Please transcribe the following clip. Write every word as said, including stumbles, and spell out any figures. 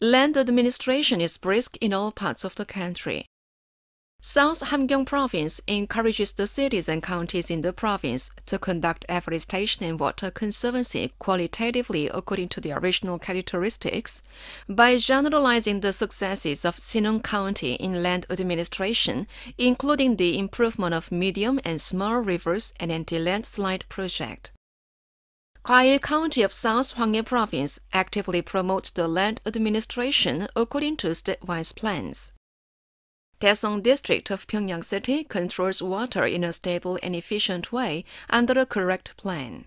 Land administration is brisk in all parts of the country. South Hamgyong Province encourages the cities and counties in the province to conduct afforestation and water conservancy qualitatively according to their original characteristics by generalizing the successes of Sinong County in land administration, including the improvement of medium and small rivers and anti-landslide project. Kwail County of South Hwangye Province actively promotes the land administration according to statewise plans. Taesong District of Pyongyang City controls water in a stable and efficient way under a correct plan.